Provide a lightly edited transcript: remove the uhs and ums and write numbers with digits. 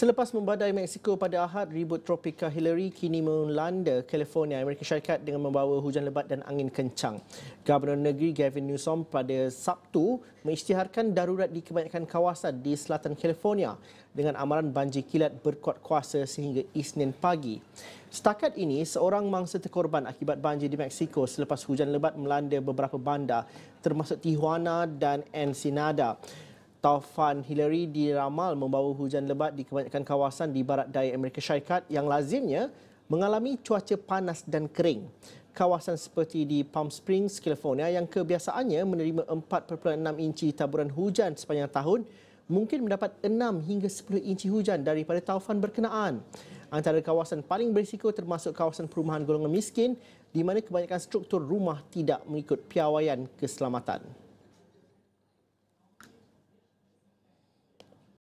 Selepas membadai Mexico pada Ahad, ribut tropika Hilary kini melanda California, Amerika Syarikat dengan membawa hujan lebat dan angin kencang. Gubernur negeri Gavin Newsom pada Sabtu mengisytiharkan darurat di kebanyakan kawasan di selatan California dengan amaran banjir kilat berkuat kuasa sehingga Isnin pagi. Setakat ini, seorang mangsa terkorban akibat banjir di Mexico selepas hujan lebat melanda beberapa bandar termasuk Tijuana dan Ensenada. Taufan Hilary diramal membawa hujan lebat di kebanyakan kawasan di barat daya Amerika Syarikat yang lazimnya mengalami cuaca panas dan kering. Kawasan seperti di Palm Springs, California yang kebiasaannya menerima 4.6 inci taburan hujan sepanjang tahun mungkin mendapat 6 hingga 10 inci hujan daripada taufan berkenaan. Antara kawasan paling berisiko termasuk kawasan perumahan golongan miskin di mana kebanyakan struktur rumah tidak mengikut piawaian keselamatan.